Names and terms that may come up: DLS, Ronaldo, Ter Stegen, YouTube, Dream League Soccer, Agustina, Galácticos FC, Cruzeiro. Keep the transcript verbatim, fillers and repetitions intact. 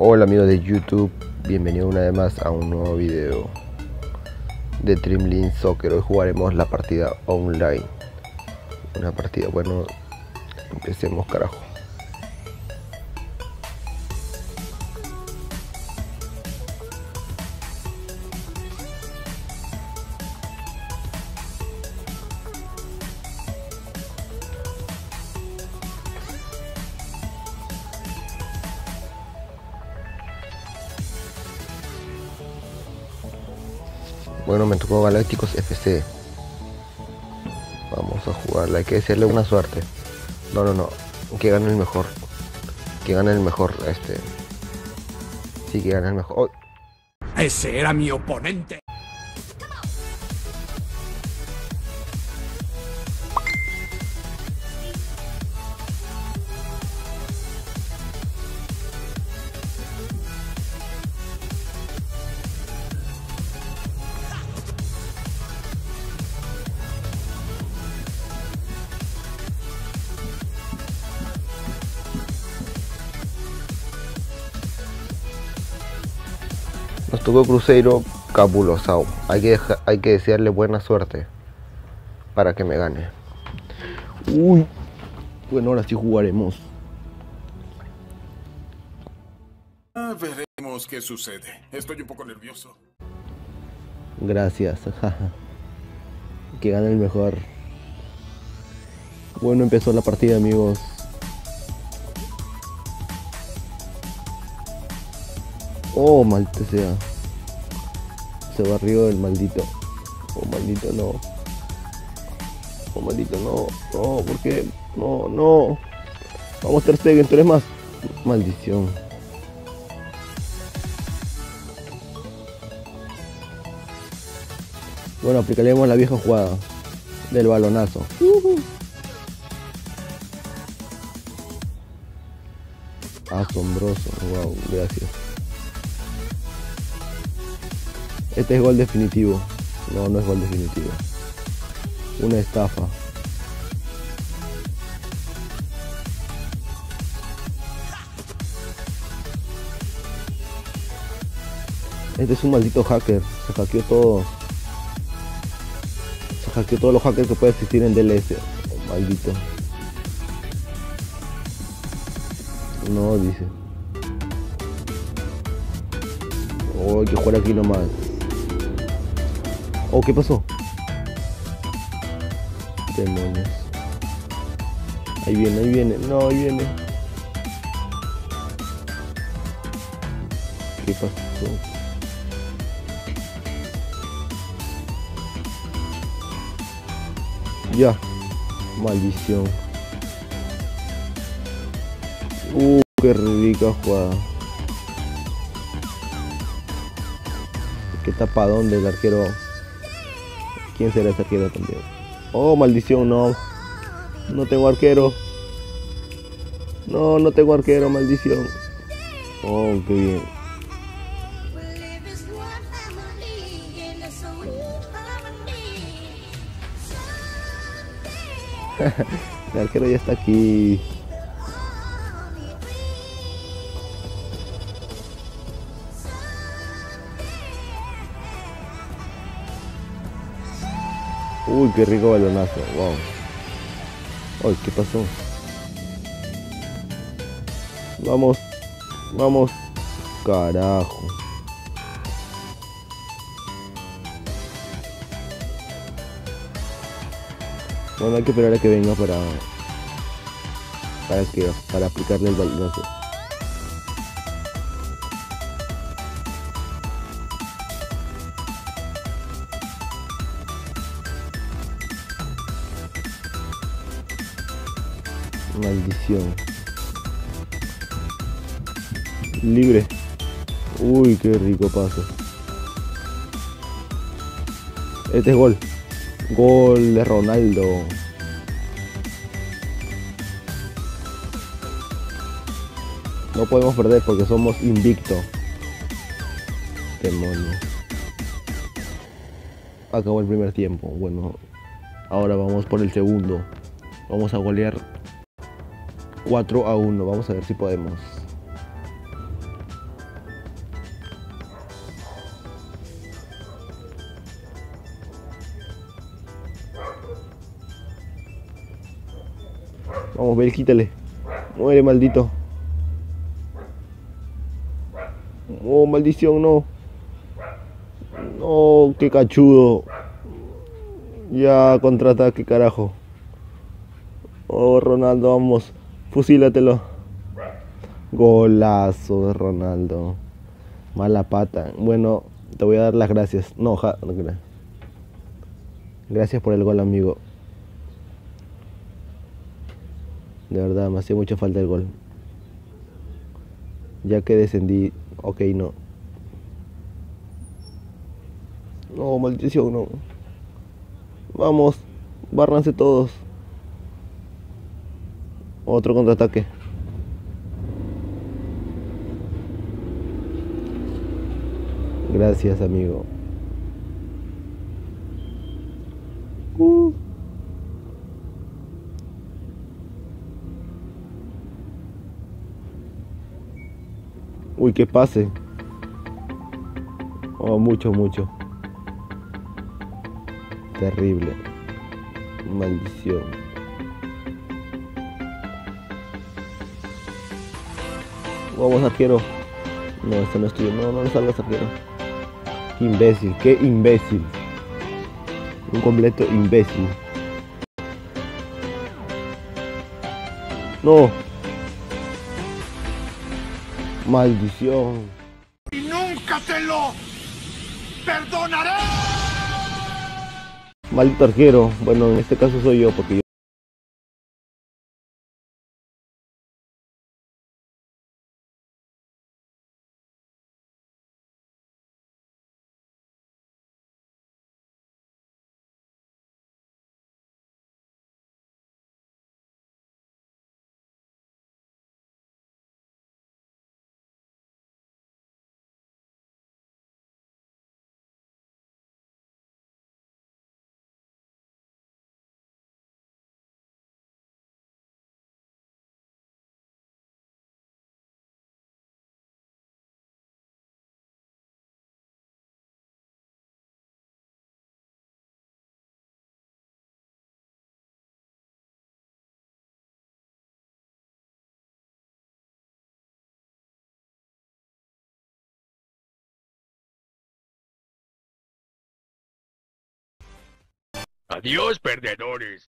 Hola amigos de YouTube, bienvenidos una vez más a un nuevo video de Dream League Soccer. Hoy jugaremos la partida online. Una partida, bueno, empecemos carajo. Bueno, me tocó Galácticos F C. Vamos a jugarla, hay que hacerle una suerte. No, no, no, que gane el mejor. Que gane el mejor, este. Sí, que gane el mejor. ¡Oh! ¡Ese era mi oponente! Nos tocó Cruzeiro, cabulosao. Hay que, deja, hay que desearle buena suerte para que me gane. Uy, bueno, ahora sí jugaremos. Ah, veremos qué sucede. Estoy un poco nervioso. Gracias, jaja. Que gane el mejor. Bueno, empezó la partida, amigos. Oh, maldita sea. Se barrió el maldito. Oh, maldito no. Oh, maldito no. No, ¿por qué? No, no. Vamos, Ter Stegen, tú eres más. Maldición. Bueno, aplicaremos la vieja jugada del balonazo. Uh-huh. Asombroso. Wow, gracias. Este es gol definitivo. No, no es gol definitivo. Una estafa. Este es un maldito hacker. Se hackeó todo. Se hackeó todos los hackers que puede existir en D L S. Oh, maldito. No, dice. Oh, hay que jugar aquí nomás. Oh, ¿qué pasó? Demonios. Ahí viene, ahí viene. No, ahí viene. ¿Qué pasó? Ya. Maldición. Uh, qué rica jugada. Qué tapadón del arquero. ¿Quién será ese arquero también? Oh, maldición, no. No tengo arquero. No, no tengo arquero, maldición. Oh, qué bien. El arquero ya está aquí. Uy, qué rico balonazo, wow. Uy, ¿qué pasó? Vamos, vamos, carajo. Bueno, hay que esperar a que venga para... Para que... Para aplicarle el balonazo. Maldición. Libre. Uy, qué rico paso. Este es gol. Gol de Ronaldo. No podemos perder porque somos invicto. Demonio. Acabó el primer tiempo. Bueno, ahora vamos por el segundo. Vamos a golear cuatro a uno, vamos a ver si podemos. Vamos, Bale, quítale. Muere, maldito. Oh, maldición, no. No, qué cachudo. Ya, contraataque, carajo. Oh, Ronaldo, vamos. Fusílatelo. Golazo de Ronaldo. Mala pata. Bueno, te voy a dar las gracias. No, ja, no creo. Gracias por el gol, amigo. De verdad, me hacía mucha falta el gol. Ya que descendí. Ok, no. No, maldición, no. Vamos, bárranse todos. Otro contraataque. Gracias, amigo. Uh. Uy, que pase. Oh, mucho, mucho. Terrible. Maldición. Vamos, arquero. No, esto no es tuyo. No, no le salgas, arquero. Qué imbécil, qué imbécil. Un completo imbécil. No. Maldición. Y nunca te lo perdonaré. Maldito arquero. Bueno, en este caso soy yo, porque yo... Adiós, perdedores.